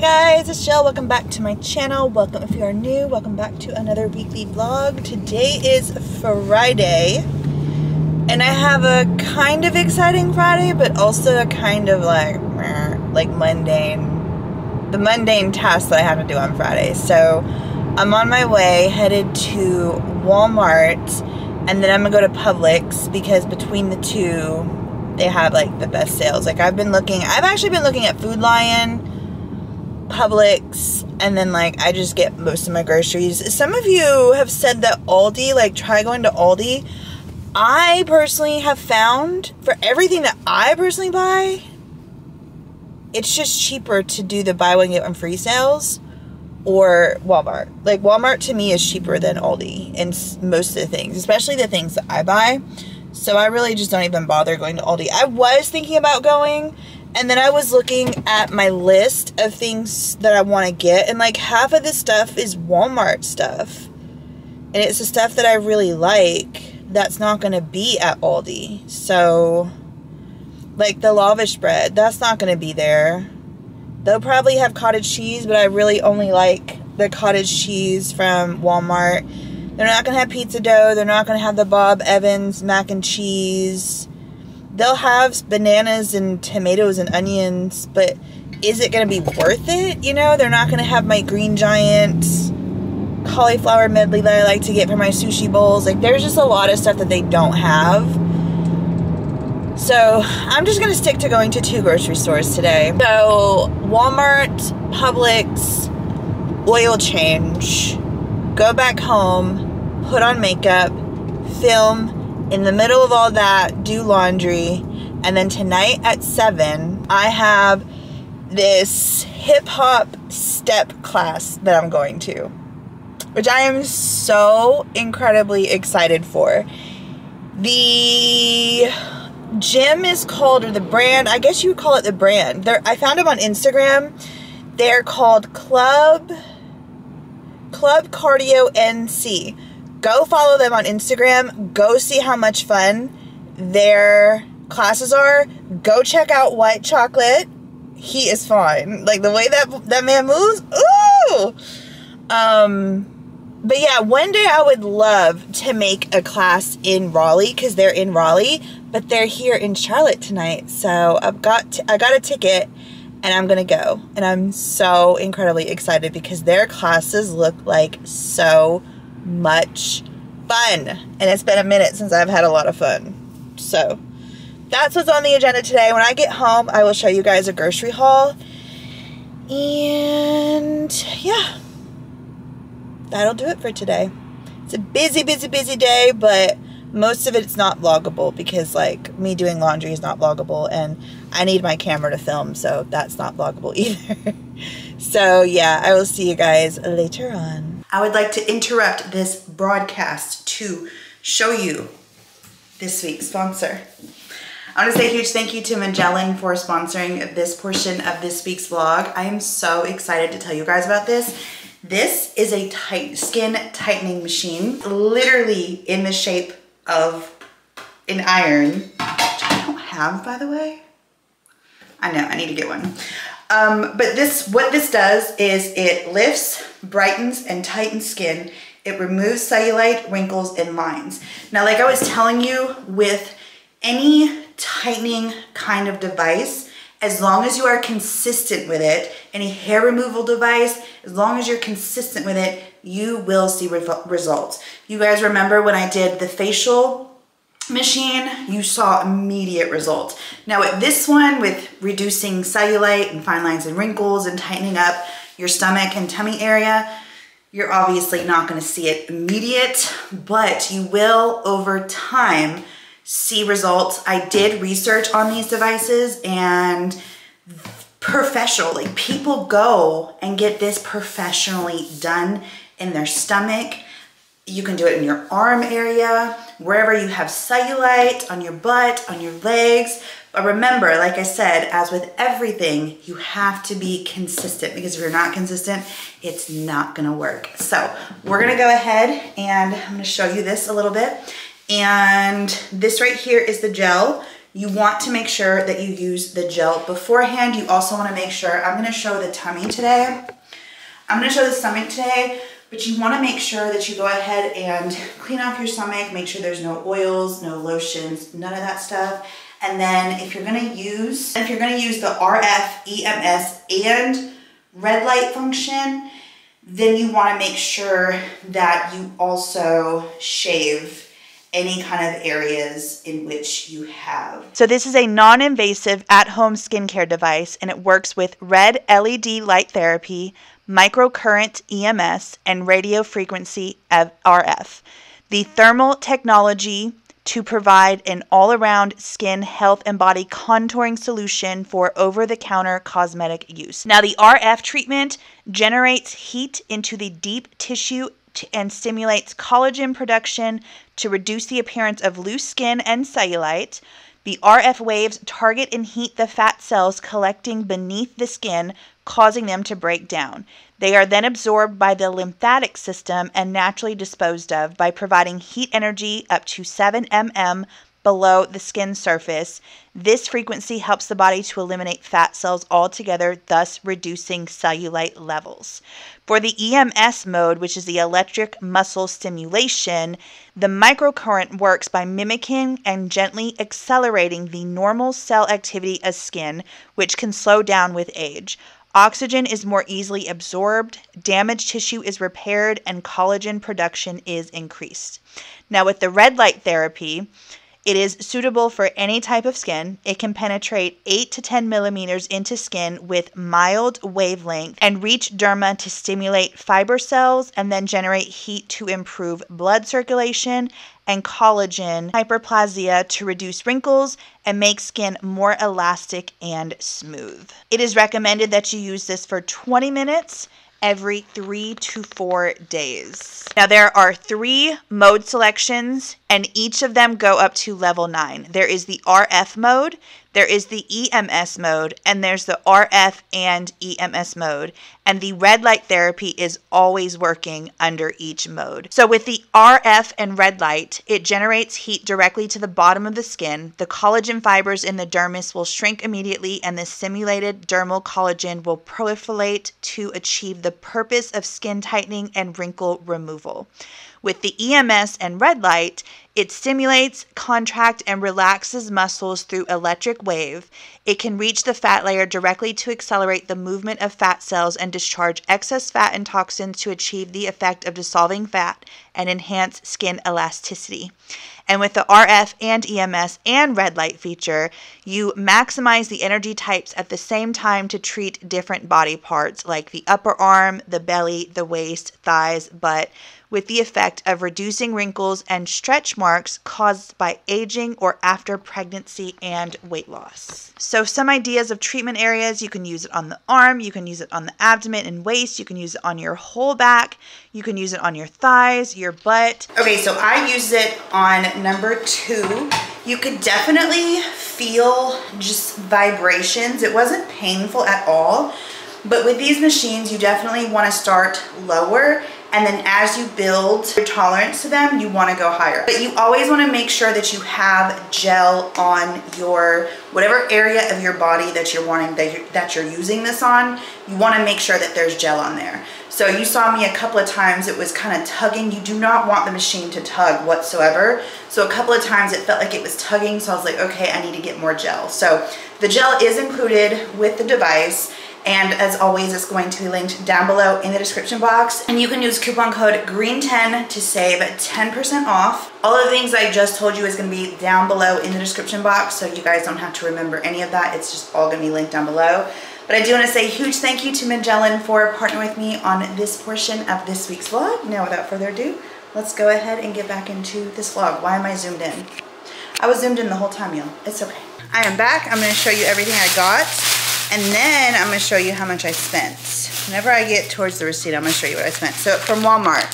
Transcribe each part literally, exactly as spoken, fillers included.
Hey guys, it's Jill. Welcome back to my channel. Welcome if you are new. Welcome back to another weekly vlog. Today is Friday, and I have a kind of exciting Friday, but also a kind of like, like mundane, the mundane tasks that I have to do on Friday. So I'm on my way, headed to Walmart, and then I'm gonna go to Publix because between the two, they have like the best sales. Like I've been looking, I've actually been looking at Food Lion, Publix, and then like I just get most of my groceries. Some of you have said that Aldi, like try going to Aldi. I personally have found for everything that I personally buy, it's just cheaper to do the buy one get one free sales or Walmart. Like Walmart to me is cheaper than Aldi in most of the things, especially the things that I buy. So I really just don't even bother going to Aldi. I was thinking about going, and then I was looking at my list of things that I want to get, and like half of this stuff is Walmart stuff. And it's the stuff that I really like that's not going to be at Aldi. So like the lavish bread, that's not going to be there. They'll probably have cottage cheese, but I really only like the cottage cheese from Walmart. They're not going to have pizza dough. They're not going to have the Bob Evans mac and cheese. They'll have bananas and tomatoes and onions, but is it going to be worth it? You know, they're not going to have my Green Giant cauliflower medley that I like to get for my sushi bowls. Like, there's just a lot of stuff that they don't have. So, I'm just going to stick to going to two grocery stores today. So, Walmart, Publix, oil change, go back home, put on makeup, film. In the middle of all that, do laundry, and then tonight at seven, I have this hip-hop step class that I'm going to, which I am so incredibly excited for. The gym is called, or the brand, I guess you would call it the brand. They're, I found them on Instagram. They're called Club, Club Cardio N C. Go follow them on Instagram. Go see how much fun their classes are. Go check out White Chocolate. He is fine. Like the way that that man moves. Ooh. Um but yeah, one day I would love to make a class in Raleigh cuz they're in Raleigh, but they're here in Charlotte tonight. So I've got t I got a ticket and I'm going to go. And I'm so incredibly excited because their classes look like so much fun, and it's been a minute since I've had a lot of fun. So that's what's on the agenda today. When I get home, I will show you guys a grocery haul, and yeah, that'll do it for today. It's a busy busy busy day, but most of it's not vloggable because like me doing laundry is not vloggable, and I need my camera to film, so that's not vloggable either. So yeah, I will see you guys later on. I would like to interrupt this broadcast to show you this week's sponsor. I want to say a huge thank you to Megelin for sponsoring this portion of this week's vlog. I am so excited to tell you guys about this. This is a tight skin tightening machine, literally in the shape of an iron, which I don't have, by the way. I know, I need to get one. Um, but this, what this does is it lifts, brightens, and tightens skin. It removes cellulite, wrinkles, and lines. Now, like I was telling you, with any tightening kind of device, as long as you are consistent with it, any hair removal device, as long as you're consistent with it, you will see re results. You guys remember when I did the facial machine, you saw immediate results. Now with this one, with reducing cellulite and fine lines and wrinkles and tightening up your stomach and tummy area, you're obviously not going to see it immediate, but you will over time see results. I did research on these devices, and professionally, like people go and get this professionally done in their stomach. You can do it in your arm area, wherever you have cellulite, on your butt, on your legs. But remember, like I said, as with everything, you have to be consistent, because if you're not consistent, it's not gonna work. So we're gonna go ahead and I'm gonna show you this a little bit. And this right here is the gel. You want to make sure that you use the gel beforehand. You also want to make sure, I'm going to show the tummy today. I'm going to show the stomach today, but you want to make sure that you go ahead and clean off your stomach, make sure there's no oils, no lotions, none of that stuff. And then if you're going to use, if you're going to use the R F, E M S, and red light function, then you want to make sure that you also shave any kind of areas in which you have. So this is a non-invasive at-home skincare device, and it works with red L E D light therapy, microcurrent E M S, and radio frequency R F. The thermal technology to provide an all-around skin health and body contouring solution for over-the-counter cosmetic use. Now the R F treatment generates heat into the deep tissue and stimulates collagen production to reduce the appearance of loose skin and cellulite. The R F waves target and heat the fat cells collecting beneath the skin, causing them to break down. They are then absorbed by the lymphatic system and naturally disposed of by providing heat energy up to seven millimeters below the skin surface. This frequency helps the body to eliminate fat cells altogether, thus reducing cellulite levels. For the E M S mode, which is the electric muscle stimulation, the microcurrent works by mimicking and gently accelerating the normal cell activity of skin, which can slow down with age. Oxygen is more easily absorbed, damaged tissue is repaired, and collagen production is increased. Now with the red light therapy, it is suitable for any type of skin. It can penetrate eight to ten millimeters into skin with mild wavelength and reach derma to stimulate fiber cells and then generate heat to improve blood circulation and collagen hyperplasia to reduce wrinkles and make skin more elastic and smooth. It is recommended that you use this for twenty minutes every three to four days. Now there are three mode selections and each of them go up to level nine. There is the R F mode, there is the E M S mode, and there's the R F and E M S mode. And the red light therapy is always working under each mode. So with the R F and red light, it generates heat directly to the bottom of the skin. The collagen fibers in the dermis will shrink immediately and the simulated dermal collagen will proliferate to achieve the purpose of skin tightening and wrinkle removal. With the E M S and red light, it stimulates, contracts, and relaxes muscles through electric wave. It can reach the fat layer directly to accelerate the movement of fat cells and discharge excess fat and toxins to achieve the effect of dissolving fat and enhance skin elasticity. And with the R F and E M S and red light feature, you maximize the energy types at the same time to treat different body parts like the upper arm, the belly, the waist, thighs, butt, with the effect of reducing wrinkles and stretch marks caused by aging or after pregnancy and weight loss. So some ideas of treatment areas: you can use it on the arm, you can use it on the abdomen and waist, you can use it on your whole back, you can use it on your thighs, your butt. Okay, so I use it on number two. You could definitely feel just vibrations. It wasn't painful at all, but with these machines, you definitely want to start lower, and then as you build your tolerance to them, you want to go higher. But you always want to make sure that you have gel on your, whatever area of your body that you're wanting, that you're, that you're using this on, you want to make sure that there's gel on there. So you saw me a couple of times, it was kind of tugging. You do not want the machine to tug whatsoever. So a couple of times it felt like it was tugging, so I was like, okay, I need to get more gel. So the gel is included with the device, and as always, it's going to be linked down below in the description box. And you can use coupon code green ten to save ten percent off. All the things I just told you is going to be down below in the description box, so you guys don't have to remember any of that. It's just all going to be linked down below. But I do want to say a huge thank you to Megelin for partnering with me on this portion of this week's vlog. Now, without further ado, let's go ahead and get back into this vlog. Why am I zoomed in? I was zoomed in the whole time, y'all. It's okay. I am back. I'm going to show you everything I got, and then I'm going to show you how much I spent. Whenever I get towards the receipt, I'm going to show you what I spent. So from Walmart,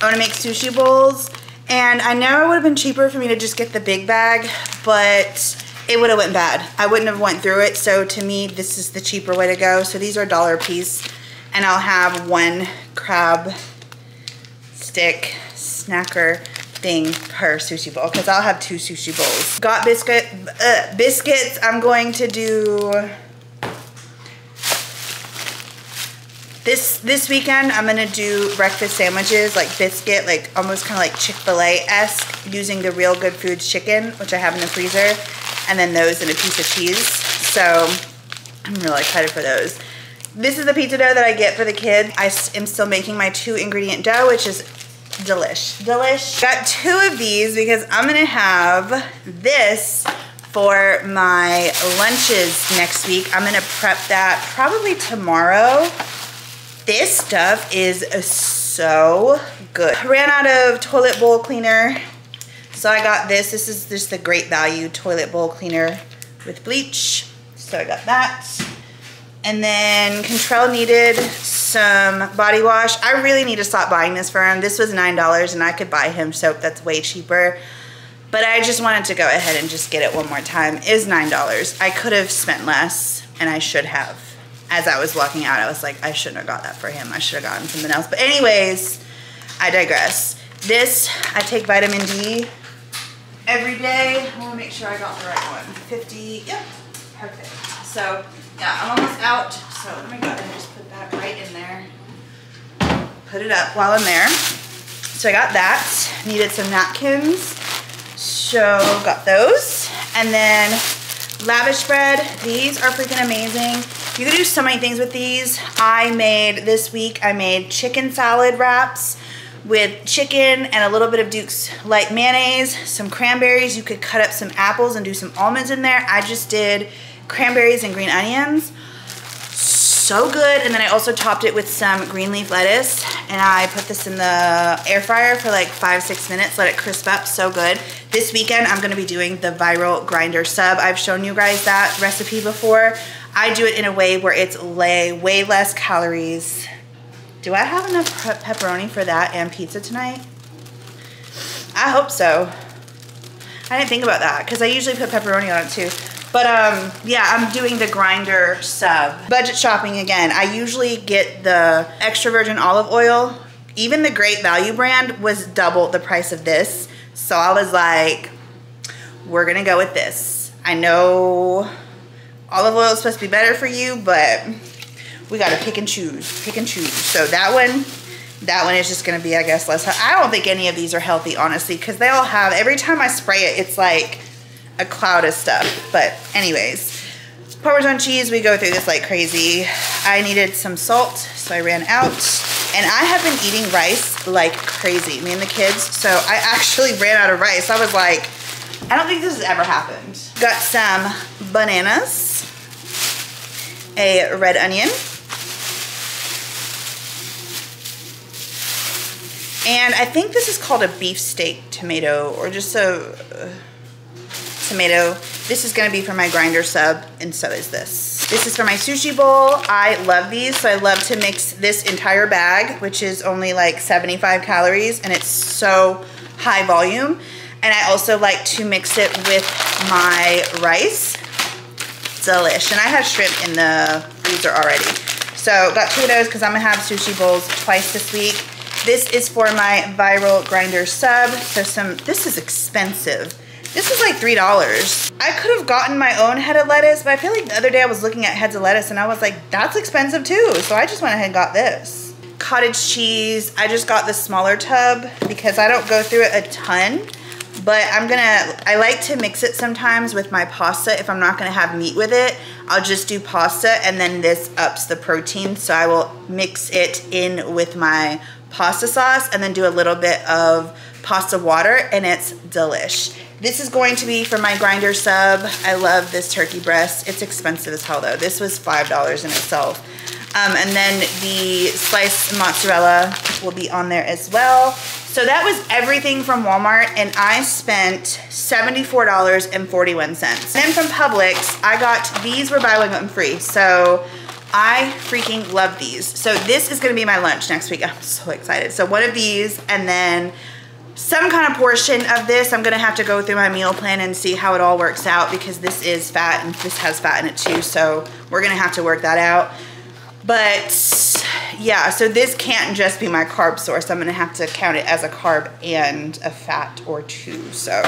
I want to make sushi bowls. And I know it would have been cheaper for me to just get the big bag, but it would have went bad. I wouldn't have went through it. So to me, this is the cheaper way to go. So these are a dollar a piece. And I'll have one crab stick snacker gifting her sushi bowl because I'll have two sushi bowls. Got biscuit, uh, biscuits. I'm going to do this this weekend. I'm gonna do breakfast sandwiches, like biscuit, like almost kind of like Chick-fil-A-esque, using the Real Good Foods chicken, which I have in the freezer, and then those and a piece of cheese. So I'm really excited for those. This is the pizza dough that I get for the kids. I am still making my two ingredient dough, which is delish, delish. Got two of these because I'm gonna have this for my lunches next week. I'm gonna prep that probably tomorrow. This stuff is so good. I ran out of toilet bowl cleaner, so I got this. This is just the Great Value toilet bowl cleaner with bleach. So I got that. And then Kentral needed some body wash. I really need to stop buying this for him. This was nine dollars and I could buy him soap that's way cheaper, but I just wanted to go ahead and just get it one more time. It was nine dollars. I could have spent less and I should have. As I was walking out, I was like, I shouldn't have got that for him. I should have gotten something else. But anyways, I digress. This, I take vitamin D every day. I wanna make sure I got the right one. fifty, yep, perfect. So, yeah, I'm almost out, so let me go ahead and just put that right in there. Put it up while I'm there. So I got that. Needed some napkins, so got those. And then lavish bread. These are freaking amazing. You can do so many things with these. I made, this week, I made chicken salad wraps with chicken and a little bit of Duke's light mayonnaise, some cranberries. You could cut up some apples and do some almonds in there. I just did cranberries and green onions, so good. And then I also topped it with some green leaf lettuce, and I put this in the air fryer for like five six minutes, let it crisp up. So good. This weekend I'm going to be doing the viral grinder sub. I've shown you guys that recipe before. I do it in a way where it's lay way less calories. Do I have enough pepperoni for that and pizza tonight? I hope so. I didn't think about that because I usually put pepperoni on it too. But um, yeah, I'm doing the grinder sub. Budget shopping again. I usually get the extra virgin olive oil. Even the Great Value brand was double the price of this. So I was like, we're gonna go with this. I know olive oil is supposed to be better for you, but we gotta pick and choose, pick and choose. So that one, that one is just gonna be, I guess, less. I don't think any of these are healthy, honestly, because they all have, every time I spray it, it's like a cloud of stuff. But anyways, Parmesan cheese, we go through this like crazy. I needed some salt, so I ran out. And I have been eating rice like crazy, me and the kids. So I actually ran out of rice. I was like, I don't think this has ever happened. Got some bananas, a red onion, and I think this is called a beefsteak tomato, or just a uh, tomato. This is gonna be for my grinder sub, and so is this. This is for my sushi bowl. I love these, so I love to mix this entire bag, which is only like seventy-five calories, and it's so high volume. And I also like to mix it with my rice. Delish. And I have shrimp in the freezer already. So got two of those because I'm gonna have sushi bowls twice this week. This is for my viral grinder sub. So some, this is expensive. This is like three dollars. I could have gotten my own head of lettuce, but I feel like the other day I was looking at heads of lettuce and I was like, that's expensive too. So I just went ahead and got this. Cottage cheese. I just got the smaller tub because I don't go through it a ton, but I'm gonna, I like to mix it sometimes with my pasta. If I'm not gonna have meat with it, I'll just do pasta, and then this ups the protein. So I will mix it in with my pasta sauce and then do a little bit of pasta water, and it's delish. This is going to be for my grinder sub. I love this turkey breast. It's expensive as hell though. This was five dollars in itself. Um, and then the sliced mozzarella will be on there as well. So that was everything from Walmart, and I spent seventy-four dollars and forty-one cents. Then from Publix, I got, these were buy one get one free. So I freaking love these. So this is gonna be my lunch next week. I'm so excited. So one of these, and then some kind of portion of this. I'm gonna have to go through my meal plan and see how it all works out, because this is fat and this has fat in it too, so we're gonna have to work that out. But yeah, so this can't just be my carb source. I'm gonna have to count it as a carb and a fat or two. So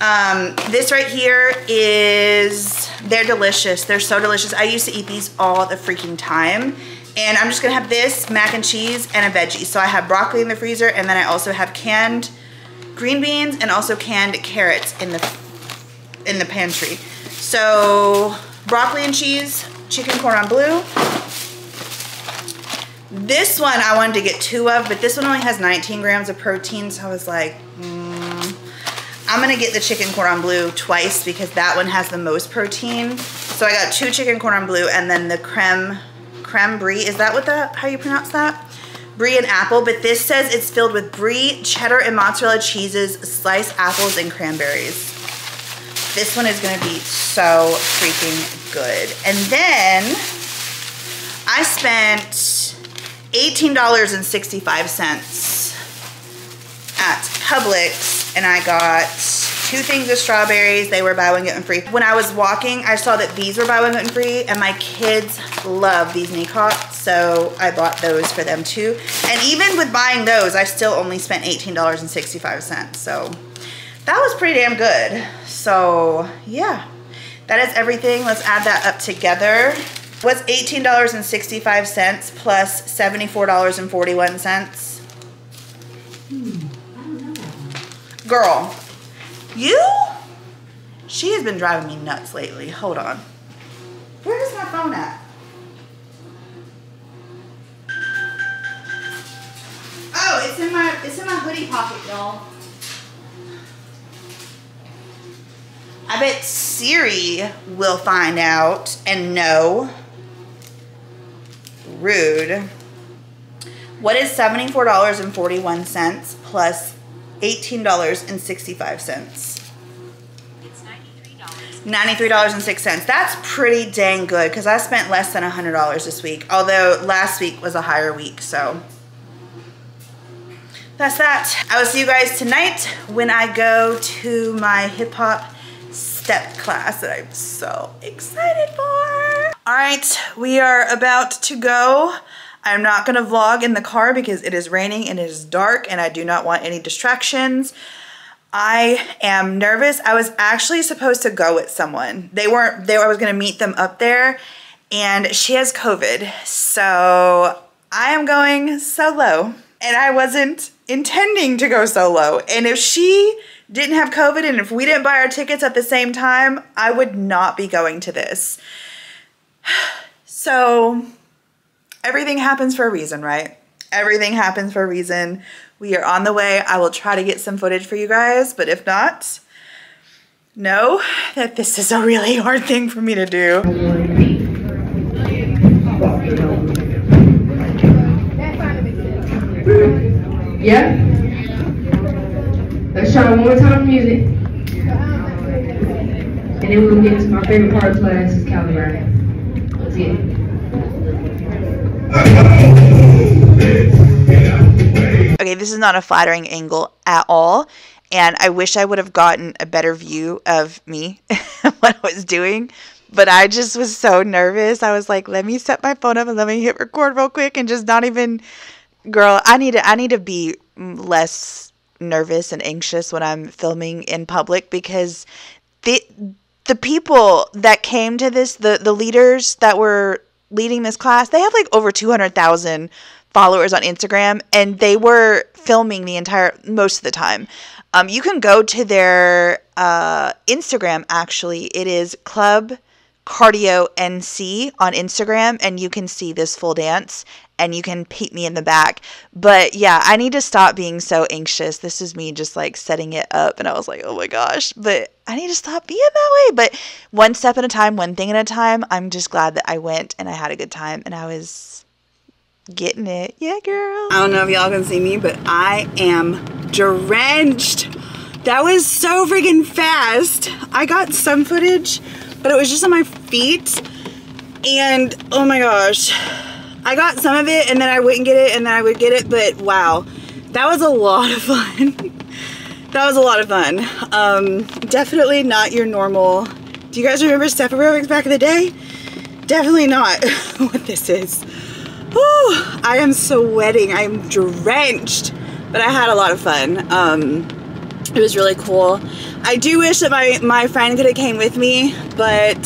um, this right here is, they're delicious. They're so delicious. I used to eat these all the freaking time. And I'm just gonna have this, mac and cheese, and a veggie. So I have broccoli in the freezer, and then I also have canned green beans and also canned carrots in the in the pantry. So broccoli and cheese, chicken cordon bleu. This one I wanted to get two of, but this one only has nineteen grams of protein, so I was like, mm. I'm gonna get the chicken cordon bleu twice because that one has the most protein. So I got two chicken cordon bleu and then the creme creme brie. Is that what the, how you pronounce that? Brie and apple, but this says it's filled with brie, cheddar, and mozzarella cheeses, sliced apples, and cranberries. This one is gonna be so freaking good. And then I spent eighteen dollars and sixty-five cents at Publix, and I got two things of strawberries. They were buy one, get one free. When I was walking, I saw that these were buy one, get one free, and my kids love these Nicots, so I bought those for them too. And even with buying those, I still only spent eighteen dollars and sixty-five cents, so that was pretty damn good. So yeah, that is everything. Let's add that up together. What's eighteen dollars and sixty-five cents plus seventy-four dollars and forty-one cents? Hmm, girl, you? She has been driving me nuts lately. Hold on. Where is my phone at? Oh, it's in my it's in my hoodie pocket, y'all. I bet Siri will find out and know. Rude. What is seventy-four dollars and forty-one cents plus eighteen dollars and sixty-five cents? It's ninety-three dollars. ninety-three dollars and six cents. That's pretty dang good because I spent less than one hundred dollars this week, although last week was a higher week, so that's that. I will see you guys tonight when I go to my hip hop step class that I'm so excited for. All right, we are about to go. I'm not gonna vlog in the car because it is raining and it is dark and I do not want any distractions. I am nervous. I was actually supposed to go with someone. They weren't, they were, I was gonna meet them up there, and she has COVID. So I am going solo, and I wasn't intending to go solo. And if she didn't have COVID and if we didn't buy our tickets at the same time, I would not be going to this. So everything happens for a reason, right? Everything happens for a reason. We are on the way. I will try to get some footage for you guys, but if not, know that this is a really hard thing for me to do. Yeah. Let's try one more time for music. And then we'll get to my favorite part of class, is calibrating. Let's get it. Okay, this is not a flattering angle at all, and I wish I would have gotten a better view of me, what I was doing, but I just was so nervous. I was like, let me set my phone up and let me hit record real quick and just not even, girl, I need to, I need to be less nervous and anxious when I'm filming in public, because the the people that came to this, the the leaders that were leading this class, they have like over two hundred thousand followers on Instagram, and they were filming the entire, most of the time. Um, you can go to their uh, Instagram, actually. It is Club Cardio N C on Instagram, and you can see this full dance, and you can peep me in the back. But yeah, I need to stop being so anxious. This is me just like setting it up, and I was like, oh my gosh, but I need to stop being that way. But one step at a time, one thing at a time. I'm just glad that I went and I had a good time and I was getting it. Yeah, girl. I don't know if y'all can see me, but I am drenched. That was so freaking fast. I got some footage, but it was just on my feet, and oh my gosh. I got some of it, and then I wouldn't get it, and then I would get it, but wow, that was a lot of fun. That was a lot of fun. Um, definitely not your normal, do you guys remember step aerobics back in the day? Definitely not what this is. Whew, I am sweating, I'm drenched, but I had a lot of fun. Um, it was really cool. I do wish that my, my friend could have came with me, but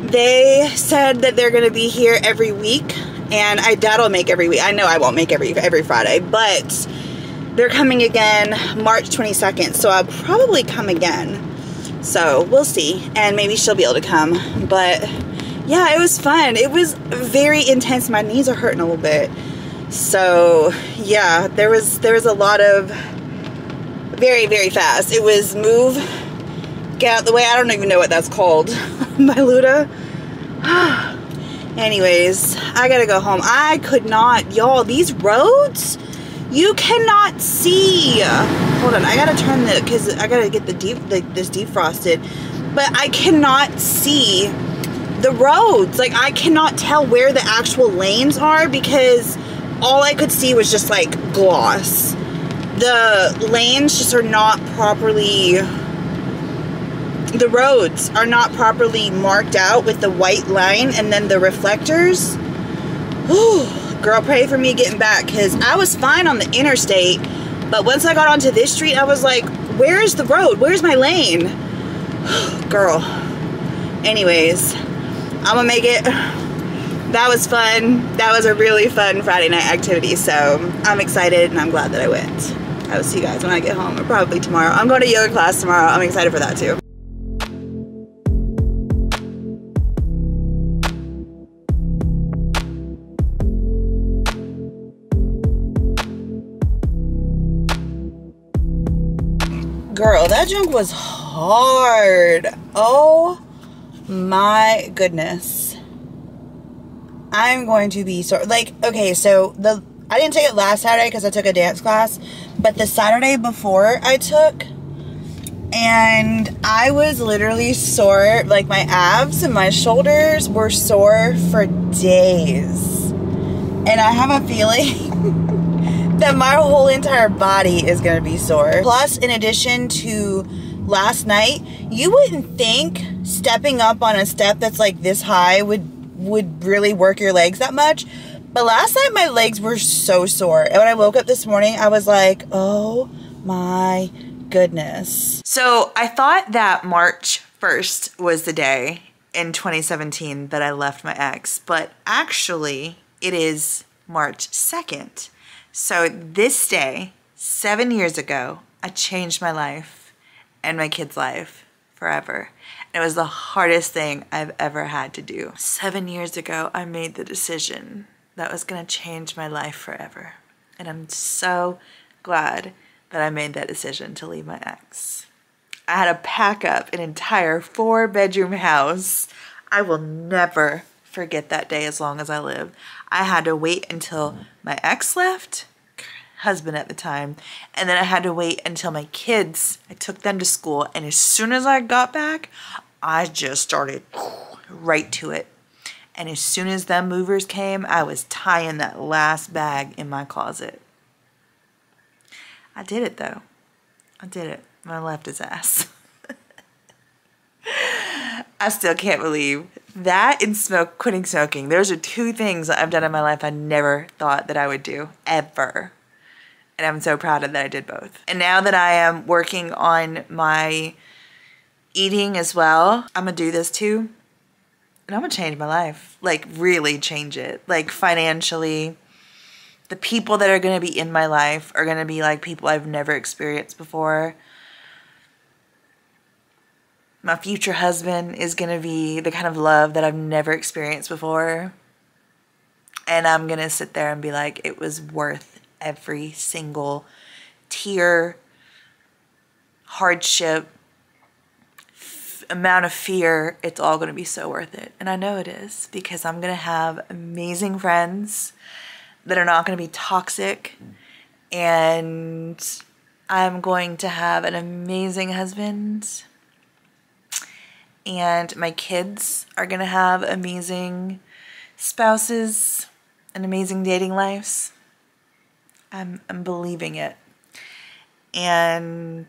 they said that they're gonna be here every week, and I doubt I'll make every week. I know I won't make every, every Friday, but they're coming again March twenty-second, so I'll probably come again. So we'll see, and maybe she'll be able to come, but yeah, it was fun. It was very intense. My knees are hurting a little bit. So yeah, there was there was a lot of very, very fast. It was move, get out the way. I don't even know what that's called. My Luda. Anyways, I gotta go home. I could not, y'all, these roads, you cannot see. Hold on, I gotta turn the, cause I gotta get the deep, the, this defrosted, but I cannot see the roads. Like, I cannot tell where the actual lanes are because all I could see was just like gloss. The lanes just are not properly, the roads are not properly marked out with the white line and then the reflectors. Whew, girl, pray for me getting back, because I was fine on the interstate, but once I got onto this street, I was like, where is the road? Where's my lane? Girl, anyways, I'm gonna make it. That was fun. That was a really fun Friday night activity, so I'm excited and I'm glad that I went. I will see you guys when I get home, or probably tomorrow. I'm going to yoga class tomorrow. I'm excited for that too. Girl, that junk was hard. Oh my goodness. I'm going to be so, like, okay, so the I didn't take it last Saturday because I took a dance class, but the Saturday before I took, and I was literally sore. Like, my abs and my shoulders were sore for days, and I have a feeling that my whole entire body is going to be sore. Plus, in addition to last night, you wouldn't think stepping up on a step that's like this high would would really work your legs that much, but last night my legs were so sore, and when I woke up this morning I was like, oh my goodness. So I thought that March first was the day in twenty seventeen that I left my ex, but actually it is March second. So this day seven years ago I changed my life and my kid's life forever. It was the hardest thing I've ever had to do. Seven years ago, I made the decision that was gonna change my life forever. And I'm so glad that I made that decision to leave my ex. I had to pack up an entire four bedroom house. I will never forget that day as long as I live. I had to wait until my ex left, husband at the time, and then I had to wait until my kids, I took them to school, and as soon as I got back, I just started right to it. And as soon as them movers came, I was tying that last bag in my closet. I did it though. I did it. I left his ass. I still can't believe that, and smoke, quitting smoking. Those are two things that I've done in my life I never thought that I would do, ever. And I'm so proud of that I did both. And now that I am working on my eating as well, I'm gonna do this too. And I'm gonna change my life. Like, really change it. Like, financially, the people that are gonna be in my life are gonna be like people I've never experienced before. My future husband is gonna be the kind of love that I've never experienced before. And I'm gonna sit there and be like, it was worth it. Every single tear, hardship, f amount of fear, it's all going to be so worth it. And I know it is, because I'm going to have amazing friends that are not going to be toxic, and I'm going to have an amazing husband, and my kids are going to have amazing spouses and amazing dating lives. I'm, I'm believing it. And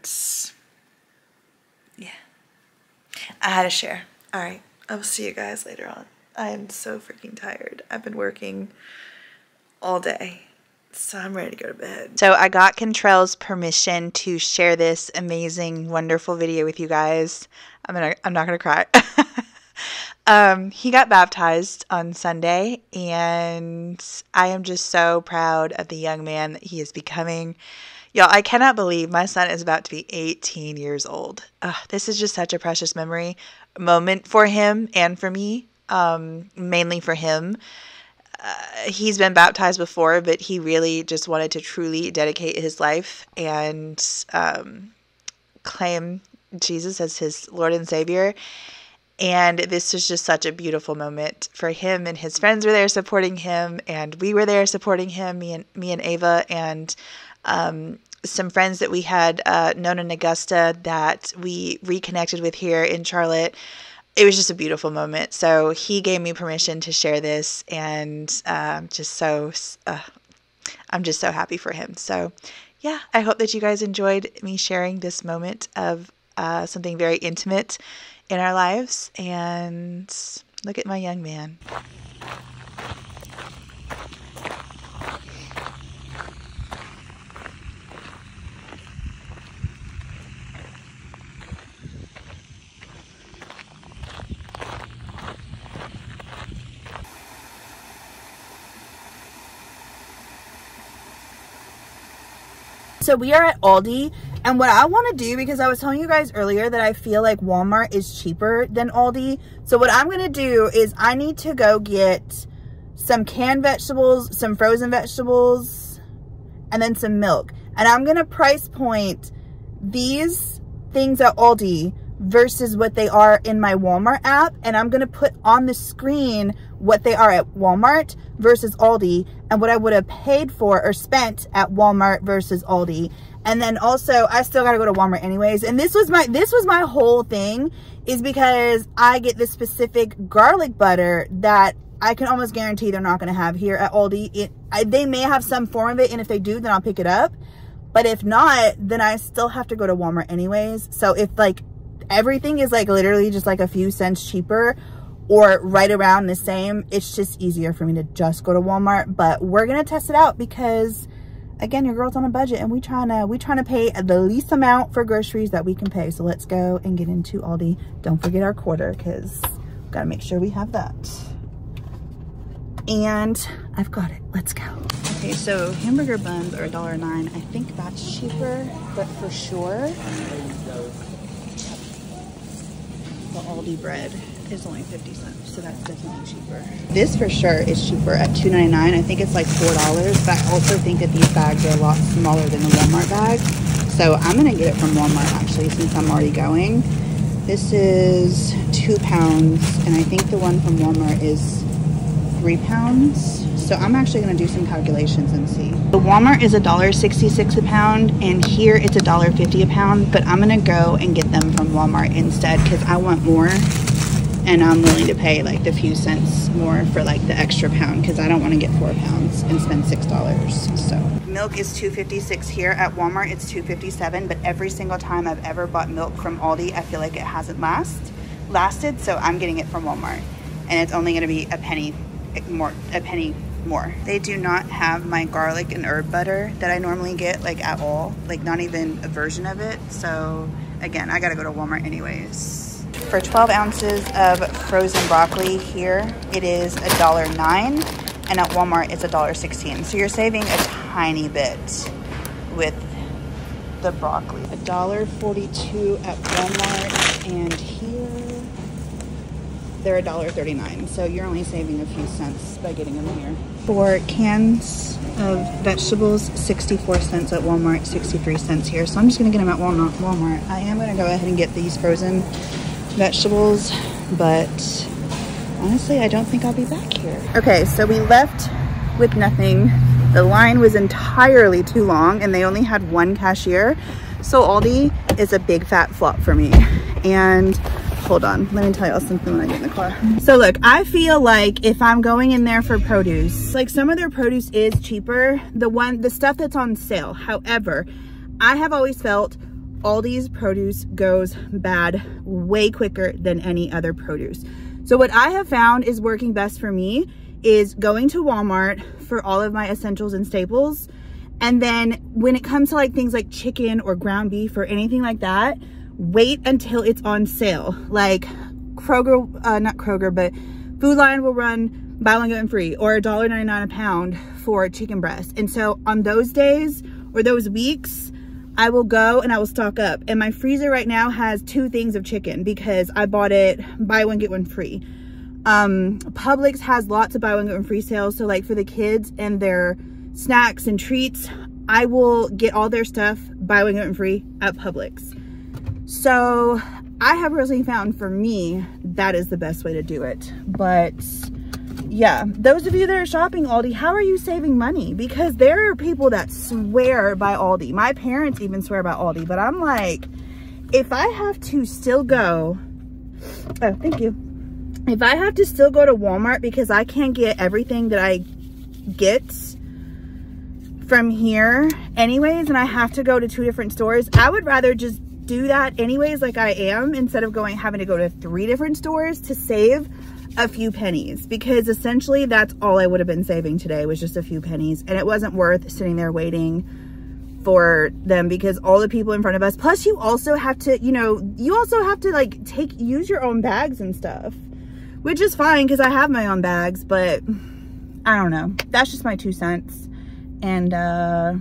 yeah, I had to share. All right, I will see you guys later on. I am so freaking tired. I've been working all day. So I'm ready to go to bed. So I got Kentral's permission to share this amazing, wonderful video with you guys. I'm gonna, I'm not gonna cry. Um, he got baptized on Sunday, and I am just so proud of the young man that he is becoming. Y'all, I cannot believe my son is about to be eighteen years old. Ugh, this is just such a precious memory, moment for him and for me, um, mainly for him. Uh, he's been baptized before, but he really just wanted to truly dedicate his life and um, claim Jesus as his Lord and Savior. And this was just such a beautiful moment for him, and his friends were there supporting him, and we were there supporting him, me and me and Ava, and um, some friends that we had uh, known in Augusta that we reconnected with here in Charlotte. It was just a beautiful moment. So he gave me permission to share this, and um, just so uh, I'm just so happy for him. So yeah, I hope that you guys enjoyed me sharing this moment of uh, something very intimate in our lives. And look at my young man. So we are at Aldi. And what I want to do, because I was telling you guys earlier that I feel like Walmart is cheaper than Aldi. So what I'm going to do is I need to go get some canned vegetables, some frozen vegetables, and then some milk. And I'm going to price point these things at Aldi versus what they are in my Walmart app. And I'm going to put on the screen what they are at Walmart versus Aldi and what I would have paid for or spent at Walmart versus Aldi. And then also, I still gotta go to Walmart anyways. And this was my this was my whole thing, is because I get this specific garlic butter that I can almost guarantee they're not gonna have here at Aldi. It, I, they may have some form of it, and if they do, then I'll pick it up. But if not, then I still have to go to Walmart anyways. So if like everything is like literally just like a few cents cheaper or right around the same, it's just easier for me to just go to Walmart. But we're gonna test it out because, again, your girl's on a budget, and we trying to we trying to pay the least amount for groceries that we can pay. So let's go and get into Aldi. Don't forget our quarter, because we've got to make sure we have that. And I've got it. Let's go. Okay, so hamburger buns are a dollar nine. I think that's cheaper, but for sure, the Aldi bread is only fifty cents, so that's definitely cheaper. This for sure is cheaper at two ninety-nine. I think it's like four dollars, but I also think that these bags are a lot smaller than the Walmart bag. So I'm gonna get it from Walmart actually, since I'm already going. This is two pounds, and I think the one from Walmart is three pounds. So I'm actually gonna do some calculations and see. The Walmart is a dollar sixty-six a pound, and here it's a dollar fifty a pound, but I'm gonna go and get them from Walmart instead, because I want more. And I'm willing to pay like the few cents more for like the extra pound, because I don't want to get four pounds and spend six dollars. So milk is two fifty-six here. At Walmart it's two fifty-seven, but every single time I've ever bought milk from Aldi, I feel like it hasn't last lasted. So I'm getting it from Walmart, and it's only going to be a penny more, a penny more. They do not have my garlic and herb butter that I normally get, like at all, like not even a version of it. So again, I got to go to Walmart anyways. For twelve ounces of frozen broccoli here, it is a dollar nine, and at Walmart it's a dollar sixteen. So you're saving a tiny bit with the broccoli. a dollar forty-two at Walmart, and here they're a dollar thirty-nine. So you're only saving a few cents by getting them here. For cans of vegetables, sixty-four cents at Walmart, sixty-three cents here. So I'm just gonna get them at Walmart. Walmart. I am gonna go ahead and get these frozen vegetables, but honestly I don't think I'll be back here. Okay, so we left with nothing. The line was entirely too long, and they only had one cashier. So Aldi is a big fat flop for me. And hold on, let me tell y'all something when I get in the car. So look, I feel like if I'm going in there for produce, like some of their produce is cheaper, the one the stuff that's on sale. However, I have always felt Aldi's produce goes bad way quicker than any other produce. So what I have found is working best for me is going to Walmart for all of my essentials and staples. And then when it comes to like things like chicken or ground beef or anything like that, wait until it's on sale. Like Kroger, uh, not Kroger, but Food Lion will run buy one get one free or a dollar ninety-nine a pound for chicken breast. And so on those days or those weeks, I will go and I will stock up. And my freezer right now has two things of chicken because I bought it buy one get one free. Um, Publix has lots of buy one get one free sales. So like for the kids and their snacks and treats, I will get all their stuff buy one get one free at Publix. So I have personally found for me that is the best way to do it. But yeah, those of you that are shopping Aldi, how are you saving money? Because there are people that swear by Aldi. My parents even swear by Aldi, but I'm like, if I have to still go, oh, thank you. If I have to still go to Walmart because I can't get everything that I get from here anyways, and I have to go to two different stores, I would rather just do that anyways like I am instead of going having to go to three different stores to save a few pennies, because essentially that's all I would have been saving today was just a few pennies, and it wasn't worth sitting there waiting for them because all the people in front of us, plus you also have to, you know, you also have to like take use your own bags and stuff, which is fine because I have my own bags, but I don't know, that's just my two cents. And uh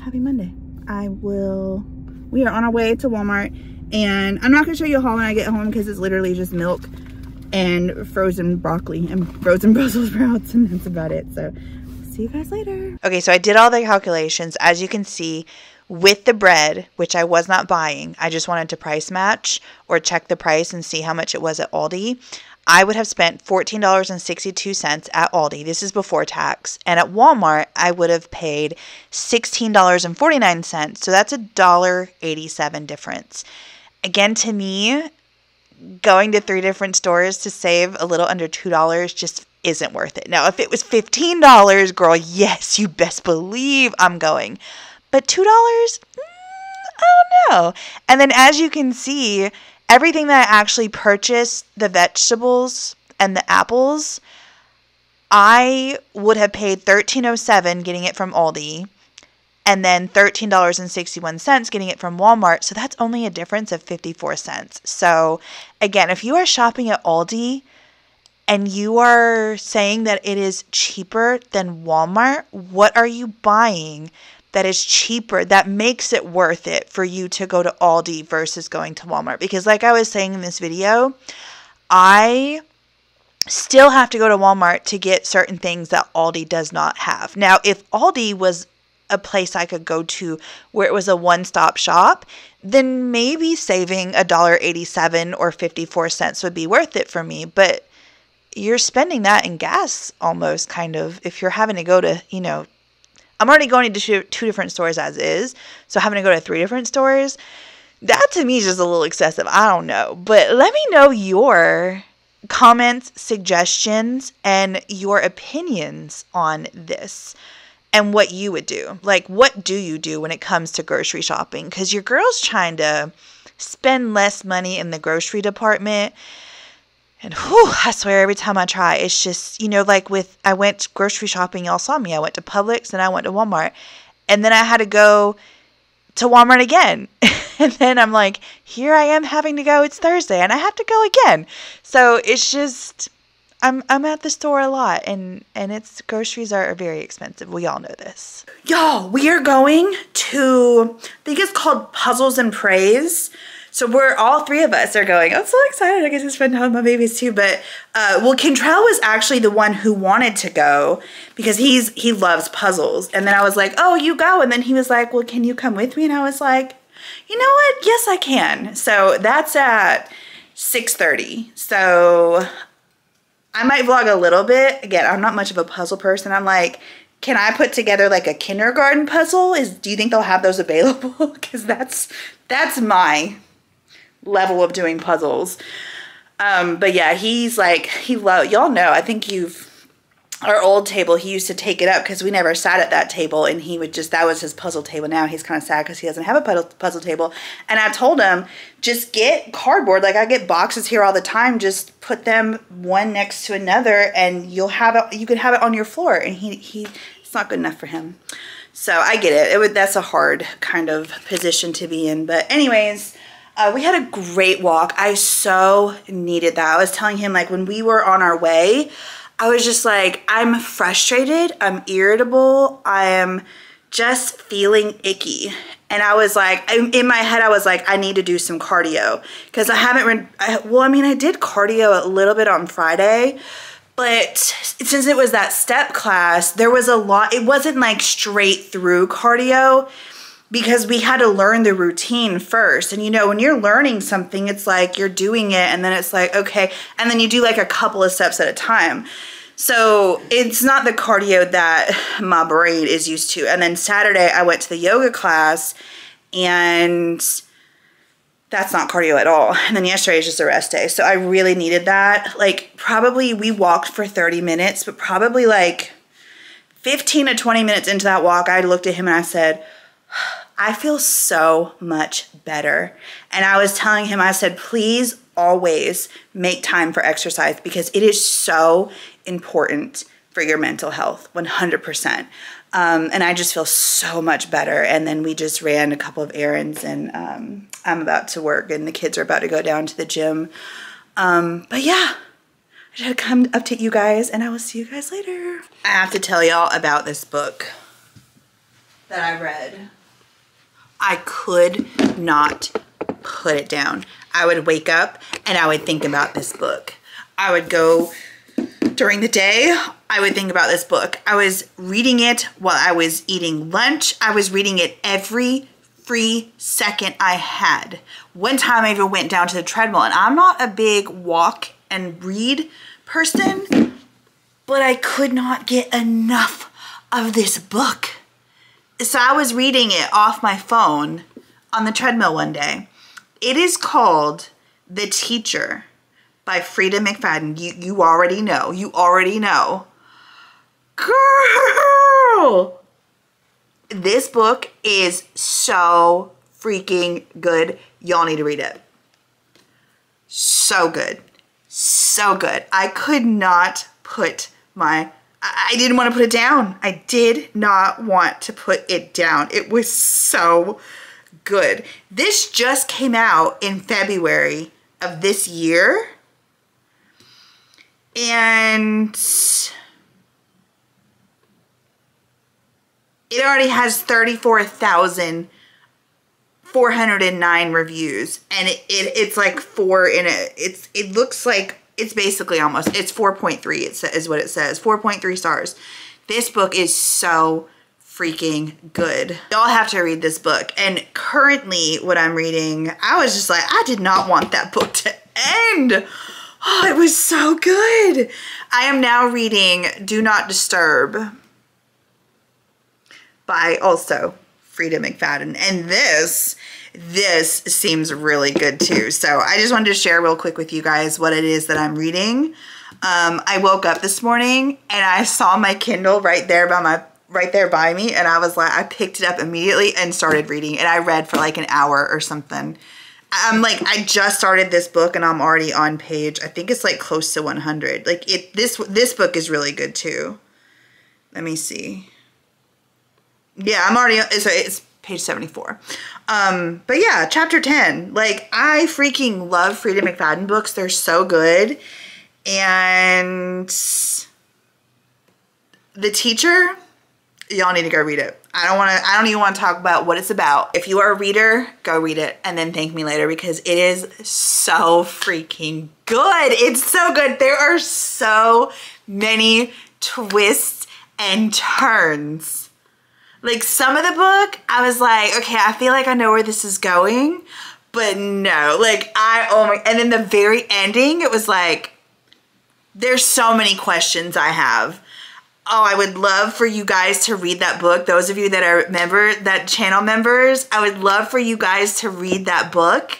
happy Monday. I will we are on our way to Walmart, and I'm not gonna show you a haul when I get home because it's literally just milk and frozen broccoli and frozen Brussels sprouts, and that's about it. So see you guys later. Okay, so I did all the calculations, as you can see, with the bread, which I was not buying. I just wanted to price match or check the price and see how much it was at Aldi. I would have spent fourteen dollars and sixty-two cents at Aldi. This is before tax. And at Walmart, I would have paid sixteen dollars and forty-nine cents. So that's a dollar eighty-seven difference. Again, to me, going to three different stores to save a little under two dollars just isn't worth it. Now, if it was fifteen dollars, girl, yes, you best believe I'm going. But two dollars? Mm, I don't know. And then as you can see, everything that I actually purchased, the vegetables and the apples, I would have paid thirteen oh seven getting it from Aldi, and then thirteen dollars and sixty-one cents getting it from Walmart. So that's only a difference of fifty-four cents. So again, if you are shopping at Aldi and you are saying that it is cheaper than Walmart, what are you buying that is cheaper, that makes it worth it for you to go to Aldi versus going to Walmart? Because like I was saying in this video, I still have to go to Walmart to get certain things that Aldi does not have. Now, if Aldi was a place I could go to where it was a one-stop shop, then maybe saving a dollar eighty-seven or fifty-four cents would be worth it for me. But you're spending that in gas almost, kind of, if you're having to go to, you know, I'm already going to two different stores as is, so having to go to three different stores, that to me is just a little excessive. I don't know. But let me know your comments, suggestions, and your opinions on this and what you would do. Like, what do you do when it comes to grocery shopping? Because your girl's trying to spend less money in the grocery department. And whew, I swear every time I try, it's just, you know, like with, I went grocery shopping, y'all saw me. I went to Publix and I went to Walmart, and then I had to go to Walmart again. And then I'm like, here I am having to go. It's Thursday and I have to go again. So it's just, I'm, I'm at the store a lot, and, and it's, groceries are very expensive. We all know this. Y'all, we are going to, I think it's called Puzzles and Praise. So we're, all three of us are going. I'm so excited. I get to spend time with my babies too. But, uh, well, Kentral was actually the one who wanted to go because he's, he loves puzzles. And then I was like, oh, you go. And then he was like, well, can you come with me? And I was like, you know what? Yes, I can. So that's at six thirty. So I might vlog a little bit. Again, I'm not much of a puzzle person. I'm like, can I put together like a kindergarten puzzle? Is, do you think they'll have those available? Because that's, that's my level of doing puzzles. Um, but yeah, he's like, he loves, y'all know, I think you've our old table, he used to take it up because we never sat at that table, and he would just, that was his puzzle table. Now he's kind of sad because he doesn't have a puzzle table. And I told him, just get cardboard. Like, I get boxes here all the time. Just put them one next to another and you'll have it, you can have it on your floor. And he, he, it's not good enough for him. So I get it. It would, that's a hard kind of position to be in. But anyways, Uh, we had a great walk. I so needed that. I was telling him, like, when we were on our way, I was just like, I'm frustrated, I'm irritable, I am just feeling icky. And I was like, in my head, I was like, I need to do some cardio. Because I haven't, I, well, I mean, I did cardio a little bit on Friday, but since it was that step class, there was a lot, it wasn't like straight through cardio, because we had to learn the routine first. And you know, when you're learning something, it's like you're doing it and then it's like, okay. And then you do like a couple of steps at a time. So it's not the cardio that my brain is used to. And then Saturday I went to the yoga class, and that's not cardio at all. And then yesterday is just a rest day. So I really needed that. Like, probably we walked for thirty minutes, but probably like fifteen to twenty minutes into that walk, I looked at him and I said, I feel so much better. And I was telling him, I said, please always make time for exercise, because it is so important for your mental health, one hundred percent. Um, and I just feel so much better. And then we just ran a couple of errands, and um, I'm about to work, and the kids are about to go down to the gym. Um, but yeah, I just had to come update you guys, and I will see you guys later. I have to tell y'all about this book that I read. I could not put it down. I would wake up and I would think about this book. I would go during the day, I would think about this book. I was reading it while I was eating lunch. I was reading it every free second I had. One time I even went down to the treadmill, and I'm not a big walk and read person, but I could not get enough of this book. So I was reading it off my phone on the treadmill one day. It is called The Teacher by Frieda McFadden. You, you already know. You already know. Girl! This book is so freaking good. Y'all need to read it. So good. So good. I could not put my... I didn't want to put it down. I did not want to put it down. It was so good. This just came out in February of this year. And it already has thirty-four thousand four hundred nine reviews. And it, it it's like four in a, it's, it looks like, it's basically almost, it's four point three, it is what it says, four point three stars. This book is so freaking good. Y'all have to read this book. And currently what I'm reading, I was just like, I did not want that book to end. Oh, it was so good. I am now reading Do Not Disturb by also Frieda McFadden. And this This seems really good too. So I just wanted to share real quick with you guys what it is that I'm reading. Um, I woke up this morning and I saw my Kindle right there by my, right there by me. And I was like, I picked it up immediately and started reading. And I read for like an hour or something. I'm like, I just started this book and I'm already on page, I think it's like close to one hundred. Like it, this, this book is really good too. Let me see. Yeah, I'm already, so it's page seventy-four. Um, but yeah, chapter ten. Like, I freaking love Frieda McFadden books. They're so good. And The Teacher, y'all need to go read it. I don't want to, I don't even want to talk about what it's about. If you are a reader, go read it and then thank me later, because it is so freaking good. It's so good. There are so many twists and turns. Like, some of the book, I was like, okay, I feel like I know where this is going, but no, like I, oh my, and then the very ending, it was like, there's so many questions I have. Oh, I would love for you guys to read that book. Those of you that are member, that channel members, I would love for you guys to read that book.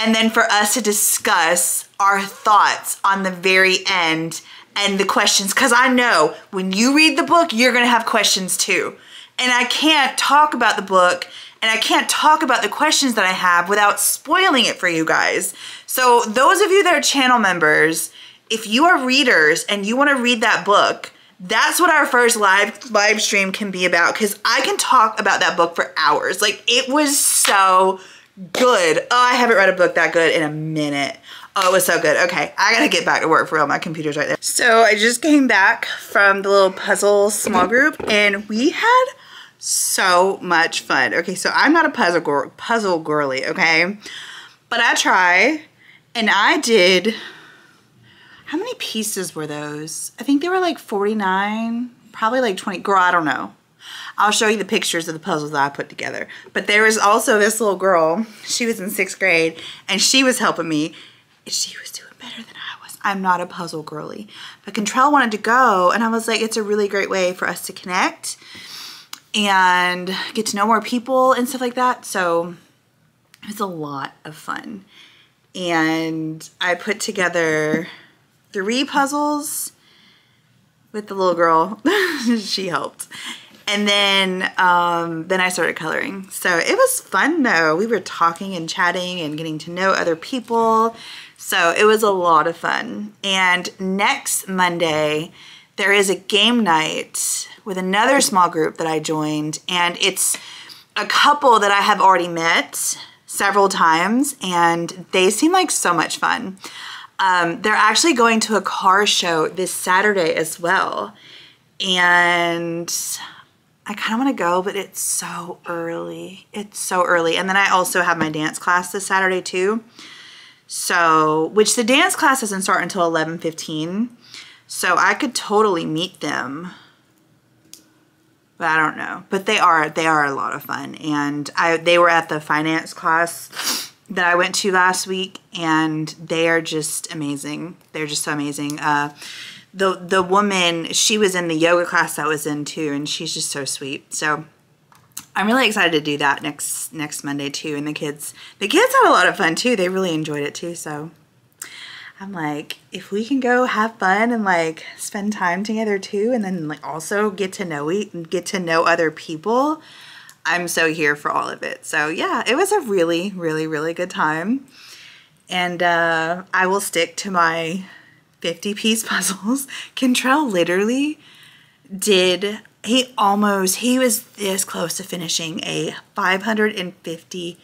And then for us to discuss our thoughts on the very end and the questions, because I know when you read the book, you're going to have questions too. And I can't talk about the book and I can't talk about the questions that I have without spoiling it for you guys. So those of you that are channel members, if you are readers and you want to read that book, that's what our first live live stream can be about, because I can talk about that book for hours. Like, it was so good. Oh, I haven't read a book that good in a minute. Oh, it was so good. Okay, I gotta get back to work for real. My computer's right there. So I just came back from the little puzzle small group and we had so much fun. Okay, so I'm not a puzzle girl, puzzle girly, okay? But I try, and I did, how many pieces were those? I think they were like forty-nine, probably like twenty, girl, I don't know. I'll show you the pictures of the puzzles that I put together. But there was also this little girl, she was in sixth grade and she was helping me. She was doing better than I was. I'm not a puzzle girly. But Kentral wanted to go and I was like, it's a really great way for us to connect and get to know more people and stuff like that. So it was a lot of fun. And I put together three puzzles with the little girl. She helped. And then, um, then I started coloring. So it was fun though. We were talking and chatting and getting to know other people. So it was a lot of fun. And next Monday, there is a game night with another small group that I joined. And it's a couple that I have already met several times. And they seem like so much fun. Um, they're actually going to a car show this Saturday as well. And I kind of want to go, but it's so early. It's so early. And then I also have my dance class this Saturday too. So, which the dance class doesn't start until eleven fifteen. So I could totally meet them, but I don't know. But they are, they are a lot of fun. And I, they were at the finance class that I went to last week and they are just amazing. They're just so amazing. Uh, The, the woman, she was in the yoga class I was in too, and she's just so sweet. So I'm really excited to do that next next Monday too. And the kids, the kids had a lot of fun too. They really enjoyed it too. So I'm like, if we can go have fun and like spend time together too, and then like also get to know each and get to know other people, I'm so here for all of it. So yeah, it was a really, really, really good time. And uh, I will stick to my fifty piece puzzles. Kentral literally did, he almost, he was this close to finishing a five hundred fifty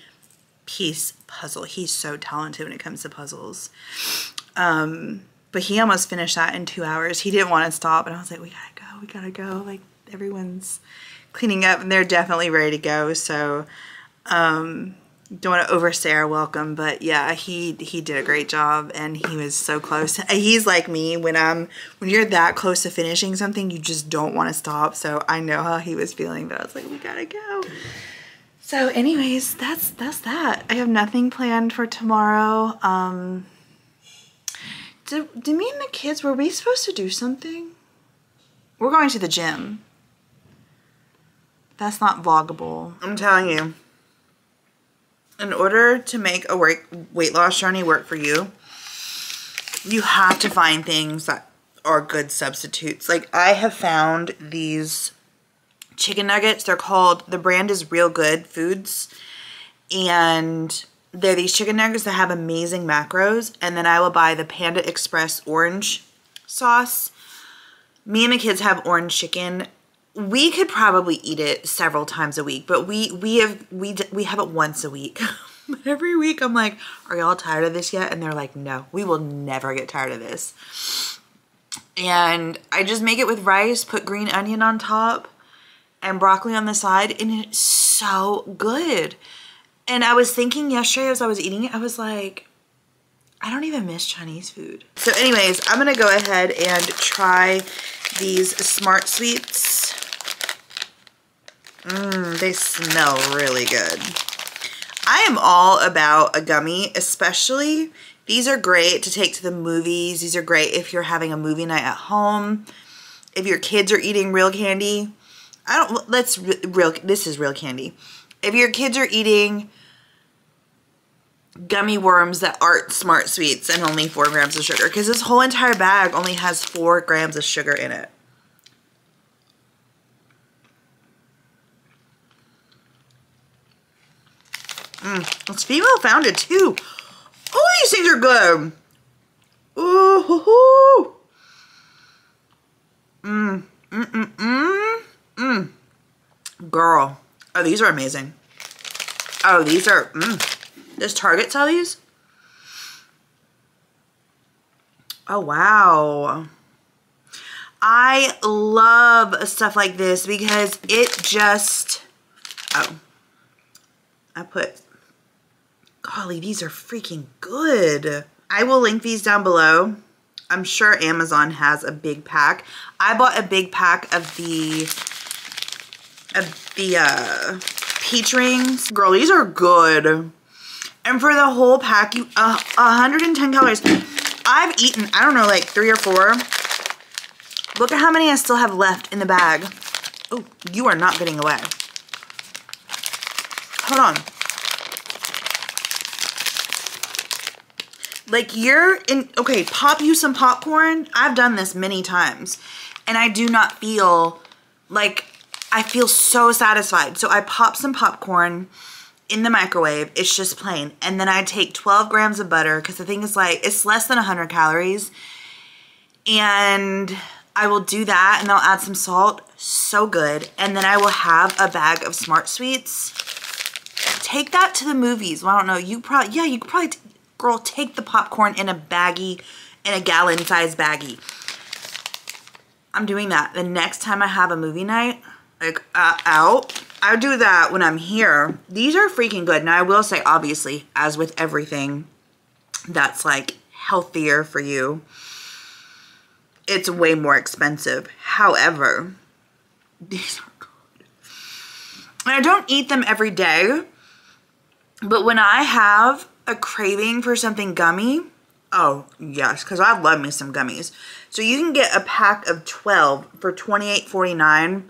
piece puzzle. He's so talented when it comes to puzzles. Um, but he almost finished that in two hours. He didn't want to stop. And I was like, we gotta go, we gotta go. Like, everyone's cleaning up and they're definitely ready to go. So, um, don't want to overstay our welcome, but yeah, he he did a great job and he was so close. He's like me, when I'm when you're that close to finishing something, you just don't want to stop. So I know how he was feeling, but I was like, we gotta go. So anyways, that's that's that. I have nothing planned for tomorrow. Um did, did me and the kids, were we supposed to do something? We're going to the gym. That's not vloggable. I'm telling you. In order to make a work, weight loss journey work for you, you have to find things that are good substitutes. Like, I have found these chicken nuggets. They're called, the brand is Real Good Foods. And they're these chicken nuggets that have amazing macros. And then I will buy the Panda Express orange sauce. Me and the kids have orange chicken. We could probably eat it several times a week, but we we have we we have it once a week. Every week I'm like, are y'all tired of this yet? And they're like, no, we will never get tired of this. And I just make it with rice, put green onion on top and broccoli on the side, and it's so good. And I was thinking yesterday as I was eating it, I was like, I don't even miss Chinese food. So anyways, I'm gonna go ahead and try these Smart Sweets. Mmm, they smell really good. I am all about a gummy, especially. These are great to take to the movies. These are great if you're having a movie night at home. If your kids are eating real candy. I don't, let's, real, this is real candy. If your kids are eating gummy worms that aren't Smart Sweets and only four grams of sugar, because this whole entire bag only has four grams of sugar in it. Mm, it's female founded too. Oh, these things are good. Ooh, hoo, hoo. Mm, mm, mm, mm, mm. Girl. Oh, these are amazing. Oh, these are, mm. Does Target sell these? Oh, wow. I love stuff like this because it just, oh, I put, golly, these are freaking good. I will link these down below. I'm sure Amazon has a big pack. I bought a big pack of the, of the uh, peach rings. Girl, these are good. And for the whole pack, you uh, one hundred ten calories. I've eaten, I don't know, like three or four. Look at how many I still have left in the bag. Oh, you are not getting away. Hold on. Like you're in, okay, pop you some popcorn. I've done this many times and I do not feel like, I feel so satisfied. So I pop some popcorn in the microwave. It's just plain. And then I take twelve grams of butter because the thing is like, it's less than one hundred calories. And I will do that and I'll add some salt. So good. And then I will have a bag of Smart Sweets. Take that to the movies. Well, I don't know. You probably, yeah, you could probably, girl, take the popcorn in a baggie, in a gallon size baggie. I'm doing that. The next time I have a movie night, like uh, out, I do that when I'm here. These are freaking good. Now I will say, obviously, as with everything that's like healthier for you, it's way more expensive. However, these are good. And I don't eat them every day, but when I have a craving for something gummy, oh yes, because I love me some gummies. So you can get a pack of twelve for twenty-eight forty-nine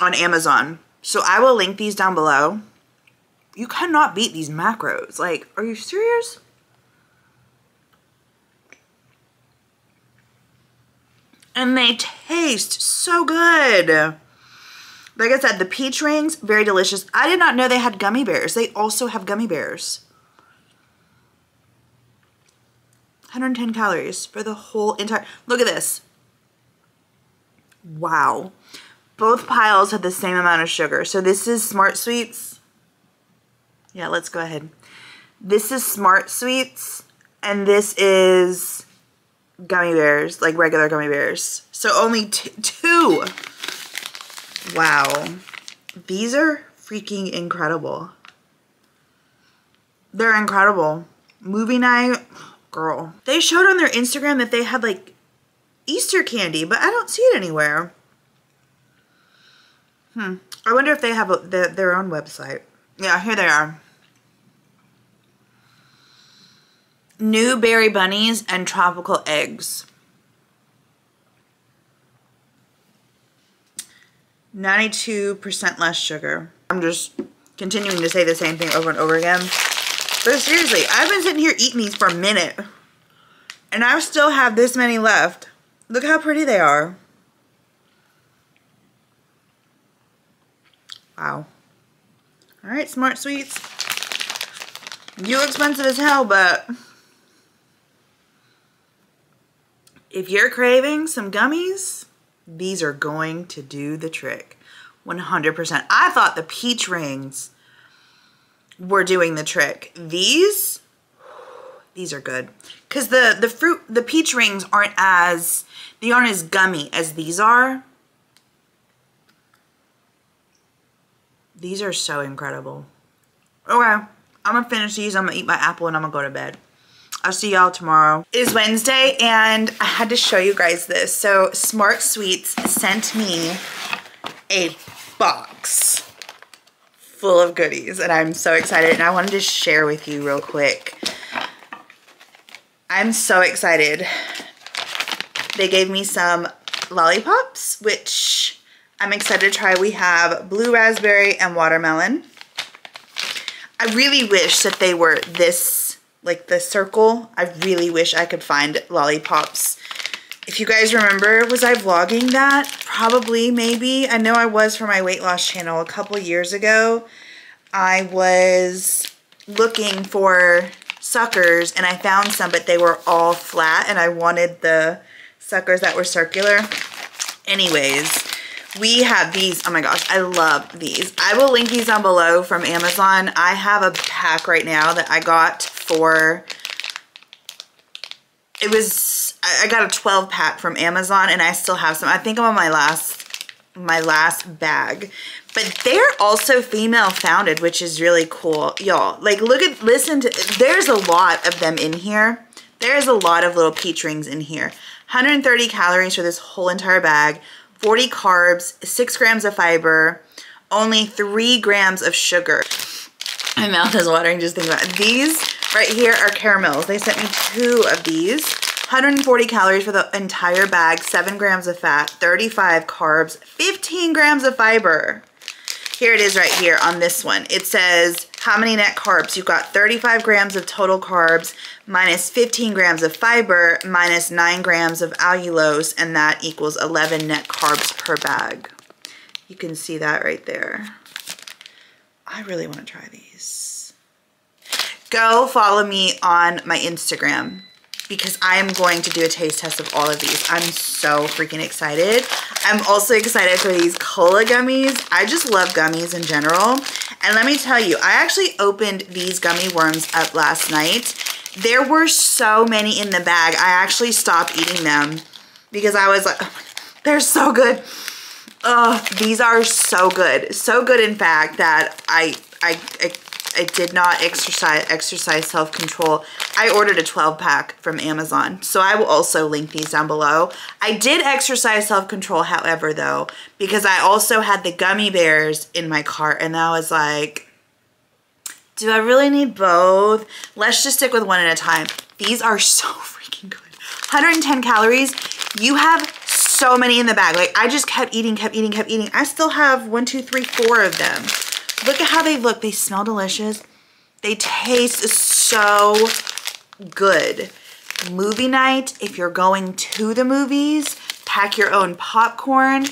on Amazon. So I will link these down below. You cannot beat these macros. Like, are you serious? And they taste so good. Like I said, the peach rings, very delicious. I did not know they had gummy bears. They also have gummy bears. one hundred ten calories for the whole entire, look at this. Wow. Both piles have the same amount of sugar. So this is Smart Sweets. Yeah, let's go ahead. This is Smart Sweets and this is gummy bears, like regular gummy bears. So only t two. Wow. These are freaking incredible. They're incredible. Movie night. Girl. They showed on their Instagram that they had like Easter candy, but I don't see it anywhere. Hmm. I wonder if they have a, the, their own website. Yeah, here they are. New berry bunnies and tropical eggs. ninety-two percent less sugar. I'm just continuing to say the same thing over and over again. But seriously, I've been sitting here eating these for a minute. And I still have this many left. Look how pretty they are. Wow. Alright, Smart Sweets. You're expensive as hell, but if you're craving some gummies, these are going to do the trick. one hundred percent. I thought the peach rings we're doing the trick. These, these are good. Cause the, the fruit, the peach rings aren't as, they aren't as gummy as these are. These are so incredible. Okay, I'm gonna finish these. I'm gonna eat my apple and I'm gonna go to bed. I'll see y'all tomorrow. It is Wednesday and I had to show you guys this. So Smart Sweets sent me a box full of goodies and I'm so excited, and I wanted to share with you real quick. I'm so excited. They gave me some lollipops, which I'm excited to try. We have blue raspberry and watermelon. I really wish that they were this, like the circle. I really wish I could find lollipops. If you guys remember, was I vlogging that? Probably, maybe. I know I was for my weight loss channel a couple years ago. I was looking for suckers and I found some, but they were all flat and I wanted the suckers that were circular. Anyways, we have these. Oh my gosh, I love these. I will link these down below from Amazon. I have a pack right now that I got for, it was, I got a twelve pack from Amazon and I still have some. I think I'm on my last, my last bag. But they're also female founded, which is really cool. Y'all, like look at, listen to, there's a lot of them in here. There's a lot of little peach rings in here. one hundred thirty calories for this whole entire bag. forty carbs, six grams of fiber, only three grams of sugar. My mouth is watering just thinking about it. These right here are caramels. They sent me two of these. one hundred forty calories for the entire bag, seven grams of fat, thirty-five carbs, fifteen grams of fiber. Here it is right here on this one. It says how many net carbs. You've got thirty-five grams of total carbs minus fifteen grams of fiber minus nine grams of allulose, and that equals eleven net carbs per bag. You can see that right there. I really want to try these. Go follow me on my Instagram, because I am going to do a taste test of all of these. I'm so freaking excited. I'm also excited for these cola gummies. I just love gummies in general. And let me tell you, I actually opened these gummy worms up last night. There were so many in the bag. I actually stopped eating them because I was like, oh my God, they're so good. Oh, these are so good. So good, in fact, that I, I, I I did not exercise exercise self-control. I ordered a twelve pack from Amazon, so I will also link these down below. I did exercise self-control, however, though, because I also had the gummy bears in my cart, and I was like, do I really need both? Let's just stick with one at a time. These are so freaking good. one hundred ten calories. You have so many in the bag. Like, I just kept eating, kept eating, kept eating. I still have one, two, three, four of them. Look at how they look. They smell delicious. They taste so good. Movie night, if you're going to the movies, pack your own popcorn,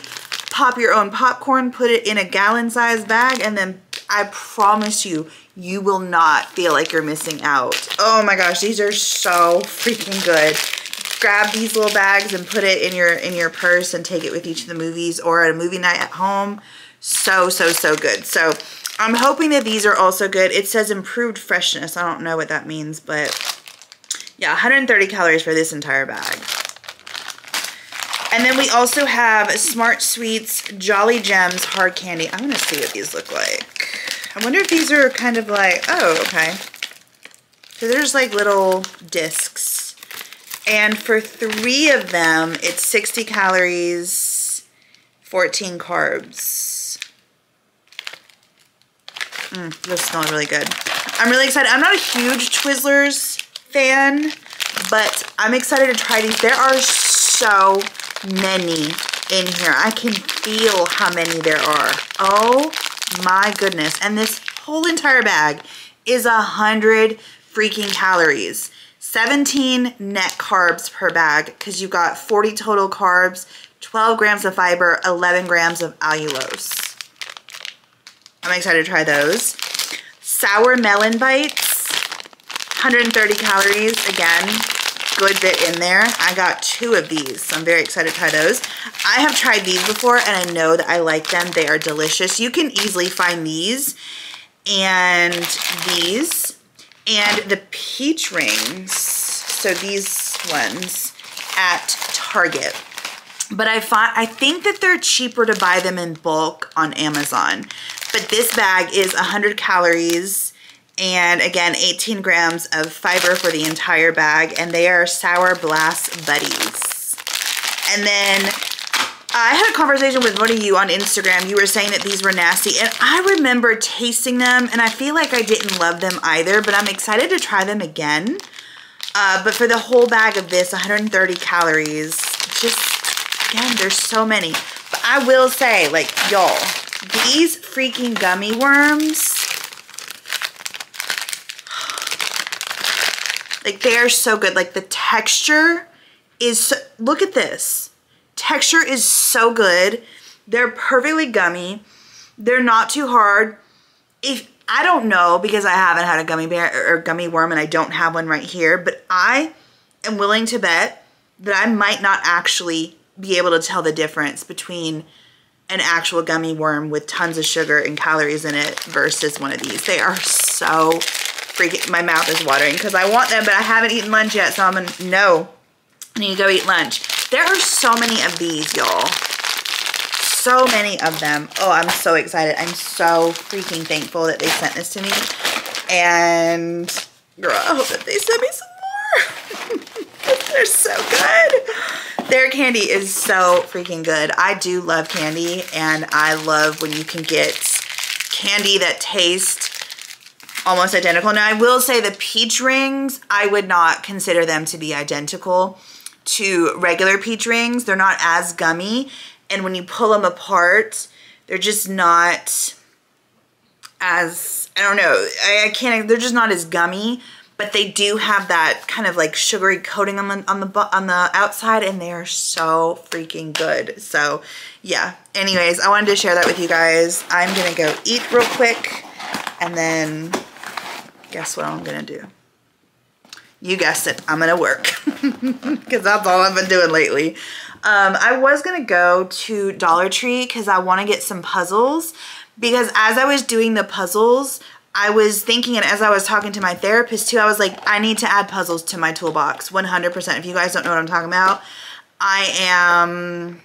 pop your own popcorn, put it in a gallon-sized bag, and then I promise you, you will not feel like you're missing out. Oh my gosh, these are so freaking good. Grab these little bags and put it in your, in your purse and take it with you to the movies or at a movie night at home. So, so, so good. So I'm hoping that these are also good. It says improved freshness. I don't know what that means, but yeah, one hundred thirty calories for this entire bag. And then we also have Smart Sweets Jolly Gems Hard Candy. I want to see what these look like. I wonder if these are kind of like, oh, okay. So there's like little discs. And for three of them, it's sixty calories, fourteen carbs. Mm, those smell really good. I'm really excited. I'm not a huge Twizzlers fan, but I'm excited to try these. There are so many in here. I can feel how many there are. Oh my goodness. And this whole entire bag is one hundred freaking calories. seventeen net carbs per bag, because you've got forty total carbs, twelve grams of fiber, eleven grams of allulose. I'm excited to try those. Sour Melon Bites, one hundred thirty calories. Again, good bit in there. I got two of these, so I'm very excited to try those. I have tried these before, and I know that I like them. They are delicious. You can easily find these and these and the peach rings, so these ones, at Target. But I, find, I think that they're cheaper to buy them in bulk on Amazon. But this bag is one hundred calories and, again, eighteen grams of fiber for the entire bag. And they are Sour Blast Buddies. And then I had a conversation with one of you on Instagram. You were saying that these were nasty. And I remember tasting them, and I feel like I didn't love them either. But I'm excited to try them again. Uh, but for the whole bag of this, one hundred thirty calories, just, again, there's so many. But I will say, like, y'all, these freaking gummy worms Like, they are so good. Like, the texture is, so, look at this. Texture is so good. They're perfectly gummy. They're not too hard. If, I don't know, because I haven't had a gummy bear or gummy worm and I don't have one right here, but I am willing to bet that I might not actually be able to tell the difference between an actual gummy worm with tons of sugar and calories in it versus one of these. They are so freaking, my mouth is watering because I want them, but I haven't eaten lunch yet, so I'm gonna, no, I need to go eat lunch. There are so many of these, y'all. So many of them. Oh, I'm so excited. I'm so freaking thankful that they sent this to me. And girl, I hope that they sent me some more. They're so good. Their candy is so freaking good. I do love candy, and I love when you can get candy that tastes almost identical. Now, I will say the peach rings, I would not consider them to be identical to regular peach rings. They're not as gummy. And when you pull them apart, they're just not as, I don't know, I, I can't, they're just not as gummy, but they do have that kind of like sugary coating on the, on the, on the outside, and they are so freaking good. So yeah, anyways, I wanted to share that with you guys. I'm going to go eat real quick, and then guess what I'm going to do? You guessed it, I'm going to work, because that's all I've been doing lately. Um, I was going to go to Dollar Tree because I want to get some puzzles, because as I was doing the puzzles, I was thinking, and as I was talking to my therapist too, I was like, I need to add puzzles to my toolbox, one hundred percent. If you guys don't know what I'm talking about, I am,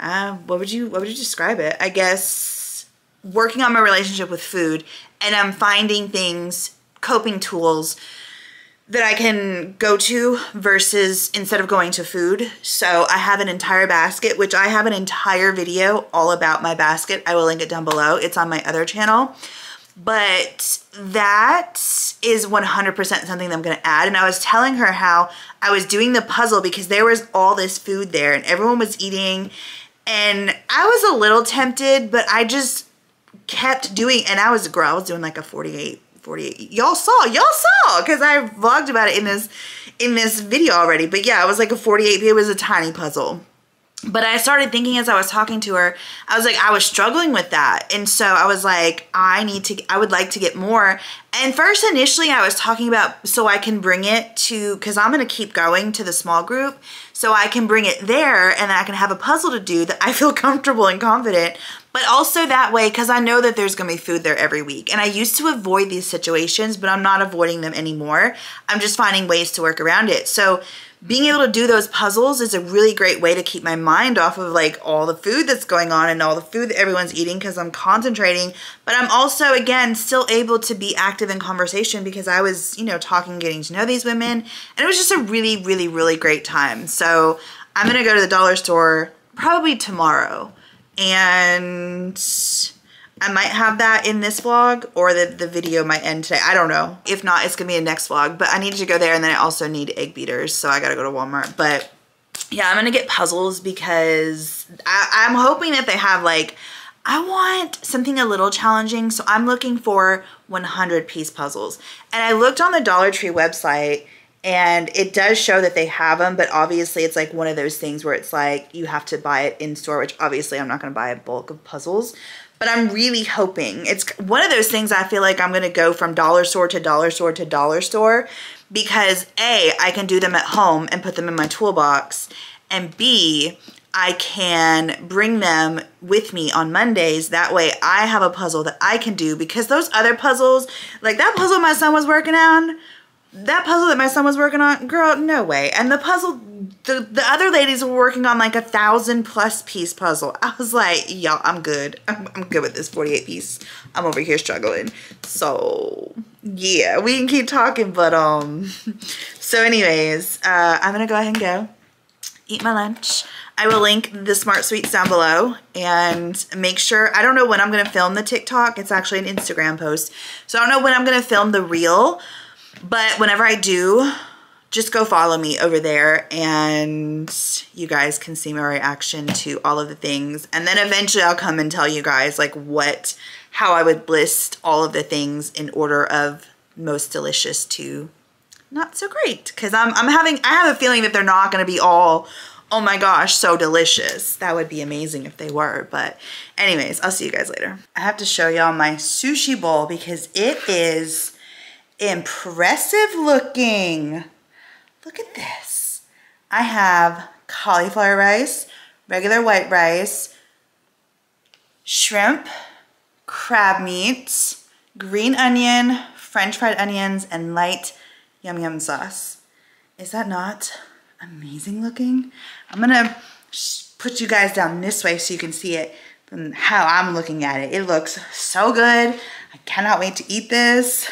uh, what would you, what would you describe it? I guess working on my relationship with food, and I'm finding things, coping tools, that I can go to versus instead of going to food. So I have an entire basket, which I have an entire video all about my basket. I will link it down below. It's on my other channel. But that is one hundred percent something that I'm going to add. And I was telling her how I was doing the puzzle because there was all this food there and everyone was eating. And I was a little tempted, but I just kept doing, and I was, girl, I was doing like a forty-eight. forty-eight. Y'all saw, y'all saw, because I vlogged about it in this in this video already. But yeah, it was like a forty-eight. It was a tiny puzzle. But I started thinking as I was talking to her, I was like, I was struggling with that. And so I was like, I need to, I would like to get more. And first, initially, I was talking about, so I can bring it to, because I'm going to keep going to the small group, so I can bring it there and I can have a puzzle to do that I feel comfortable and confident. But also that way, because I know that there's going to be food there every week. And I used to avoid these situations, but I'm not avoiding them anymore. I'm just finding ways to work around it. So being able to do those puzzles is a really great way to keep my mind off of like all the food that's going on and all the food that everyone's eating, because I'm concentrating. But I'm also, again, still able to be active in conversation because I was, you know, talking, getting to know these women. And it was just a really, really, really great time. So I'm going to go to the dollar store probably tomorrow. And I might have that in this vlog, or the, the video might end today. I don't know. If not, it's going to be a next vlog. But I need to go there, and then I also need egg beaters, so I got to go to Walmart. But yeah, I'm going to get puzzles because I, I'm hoping that they have like, I want something a little challenging. So I'm looking for one hundred piece puzzles. And I looked on the Dollar Tree website, and it does show that they have them, but obviously it's like one of those things where it's like you have to buy it in store, which obviously I'm not going to buy a bulk of puzzles. But I'm really hoping. It's one of those things I feel like I'm going to go from dollar store to dollar store to dollar store because A, I can do them at home and put them in my toolbox, and B, I can bring them with me on Mondays. That way I have a puzzle that I can do, because those other puzzles, like that puzzle my son was working on, That puzzle that my son was working on, girl, no way. And the puzzle, the, the other ladies were working on like a thousand plus piece puzzle. I was like, y'all, I'm good. I'm, I'm good with this forty-eight piece. I'm over here struggling. So yeah, we can keep talking, but um, so anyways, uh, I'm gonna go ahead and go eat my lunch. I will link the Smart Sweets down below, and make sure, I don't know when I'm gonna film the TikTok. It's actually an Instagram post. So I don't know when I'm gonna film the reel, but whenever I do, just go follow me over there, and you guys can see my reaction to all of the things. And then eventually I'll come and tell you guys like what, how I would list all of the things in order of most delicious to not so great, because I'm, I'm having, I have a feeling that they're not going to be all, oh my gosh, so delicious. That would be amazing if they were. But anyways, I'll see you guys later. I have to show y'all my sushi bowl because it is impressive looking. Look at this. I have cauliflower rice, regular white rice, shrimp, crab meat, green onion, French fried onions, and light yum yum sauce. Is that not amazing looking? I'm gonna put you guys down this way so you can see it from how I'm looking at it. It looks so good. I cannot wait to eat this.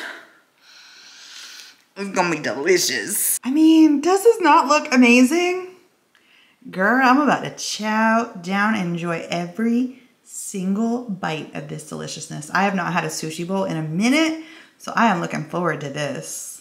It's gonna be delicious. I mean, does this not look amazing? Girl, I'm about to chow down and enjoy every single bite of this deliciousness. I have not had a sushi bowl in a minute, so I am looking forward to this.